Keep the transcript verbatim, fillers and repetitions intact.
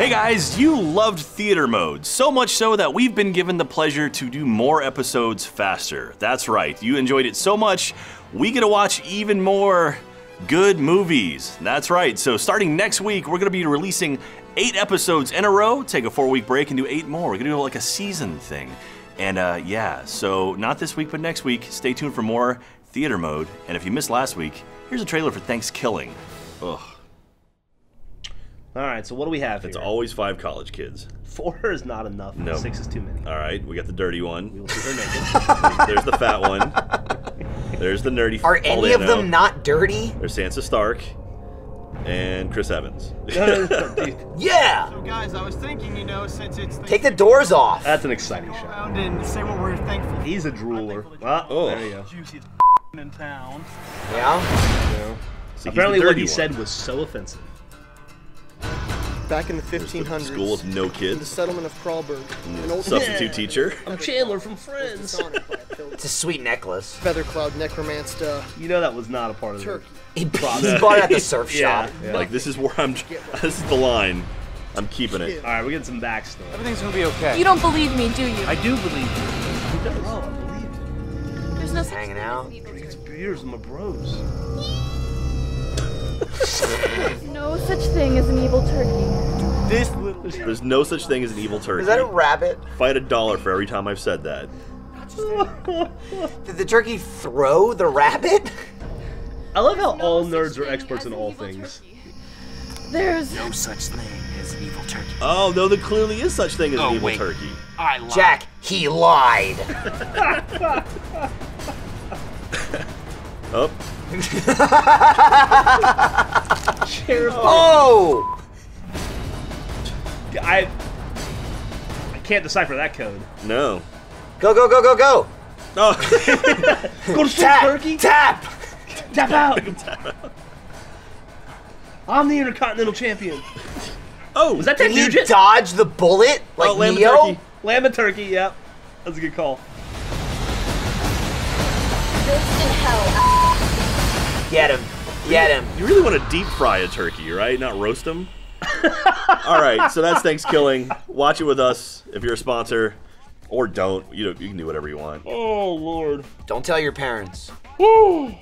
Hey guys, you loved Theater Mode, so much so that we've been given the pleasure to do more episodes faster. That's right, you enjoyed it so much, we get to watch even more good movies. That's right, so starting next week, we're gonna be releasing eight episodes in a row, take a four week break and do eight more. We're gonna do like a season thing. And uh, yeah, so not this week, but next week, stay tuned for more Theater Mode. And if you missed last week, here's a trailer for Thankskilling. Ugh. All right, so what do we have it's here? It's always five college kids. Four is not enough. No. Six is too many. All right, we got the dirty one. We will see her naked. There's the fat one. There's the nerdy. Are any Polano. of them not dirty? There's Sansa Stark and Chris Evans. Yeah. So guys, I was thinking, you know, since it's the take the doors off. That's an exciting shot. And say what we're thankful. He's a drooler. Ah, oh, there you go. Juicy in town. Yeah. yeah. See, apparently, what he one. said was so offensive. Back in the fifteen hundreds, the school of no kids, in the settlement of Kralberg, mm. an old substitute yeah. teacher. I'm Chandler from Friends. It's a sweet necklace. Featherclaw necromanced. Uh, you know that was not a part of the He bought it at the surf yeah. shop. Yeah. Like this is where I'm. This is the line. I'm keeping it. All right, we're getting some backstory. Everything's gonna be okay. You don't believe me, do you? I do believe you. He does. Oh, I believe you. There's no such hanging out. Drinks beers with my bros. There's no such thing as an evil turkey. This little There's no such thing as an evil turkey. Is that a rabbit? Fight a dollar for every time I've said that. Did the turkey throw the rabbit? I love how no all nerds are experts in all things. Turkey. There's no such thing as an evil turkey. Oh, no, there clearly is such thing as oh, an evil wait. turkey. I lied. Jack, he lied. Up. Oh! I I can't decipher that code. No. Go go go go go! Oh! Go to tap, turkey. Tap! Tap out! Tap out! I'm the Intercontinental Champion. Oh! Was that Ted Nugent? Did he dodge the bullet like oh, lamb Neo? Of turkey. Lamb of turkey. Yep. That's a good call. This in hell. Get him. Get him. You really want to deep fry a turkey, right? Not roast him? All right, so that's Thankskilling. Watch it with us if you're a sponsor. Or don't. You know, you can do whatever you want. Oh, Lord. Don't tell your parents. Woo!